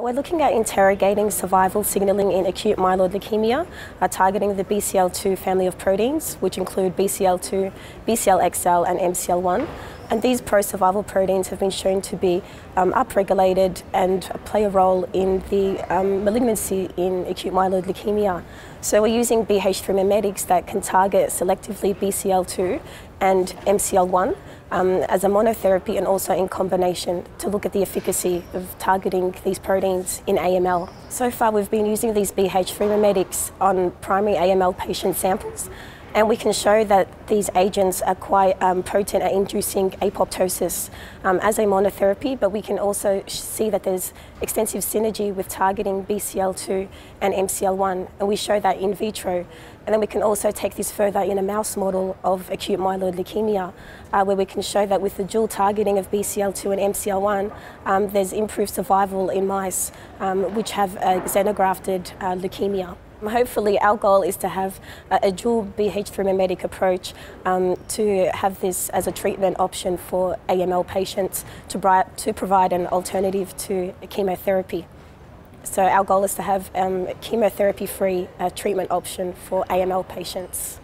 We're looking at interrogating survival signalling in acute myeloid leukemia, targeting the BCL2 family of proteins, which include BCL2, BCLXL and MCL1. And these pro-survival proteins have been shown to be upregulated and play a role in the malignancy in acute myeloid leukemia. So we're using BH3 mimetics that can target selectively BCL2 and MCL1 as a monotherapy and also in combination to look at the efficacy of targeting these proteins in AML. So far we've been using these BH3 mimetics on primary AML patient samples, and we can show that these agents are quite potent at inducing apoptosis as a monotherapy, but we can also see that there's extensive synergy with targeting BCL2 and MCL1, and we show that in vitro. And then we can also take this further in a mouse model of acute myeloid leukemia, where we can show that with the dual targeting of BCL2 and MCL1, there's improved survival in mice which have xenografted leukemia. Hopefully our goal is to have a dual BH3 mimetic approach to have this as a treatment option for AML patients to provide an alternative to chemotherapy. So our goal is to have a chemotherapy-free treatment option for AML patients.